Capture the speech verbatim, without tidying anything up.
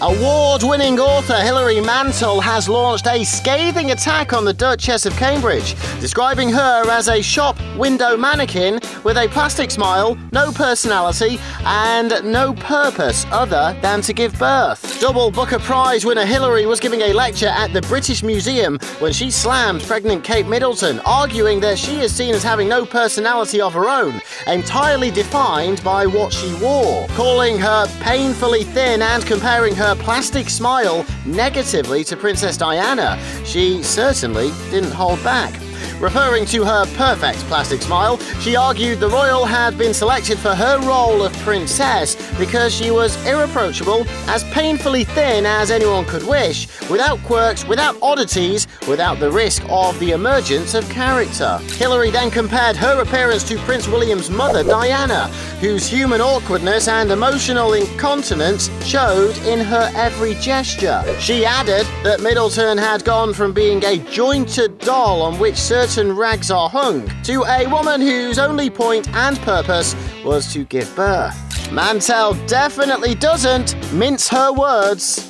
Award-winning author Hilary Mantel has launched a scathing attack on the Duchess of Cambridge, describing her as a shop window mannequin with a plastic smile, no personality, and no purpose other than to give birth. Double Booker Prize winner Hilary was giving a lecture at the British Museum when she slammed pregnant Kate Middleton, arguing that she is seen as having no personality of her own, entirely defined by what she wore, calling her painfully thin and comparing her plastic smile negatively to Princess Diana. She certainly didn't hold back. Referring to her perfect plastic smile, she argued the royal had been selected for her role of princess because she was irreproachable, as painfully thin as anyone could wish, without quirks, without oddities, without the risk of the emergence of character. Hilary then compared her appearance to Prince William's mother, Diana, whose human awkwardness and emotional incontinence showed in her every gesture. She added that Middleton had gone from being a jointed doll on which certain Certain rags are hung, to a woman whose only point and purpose was to give birth. Mantel definitely doesn't mince her words.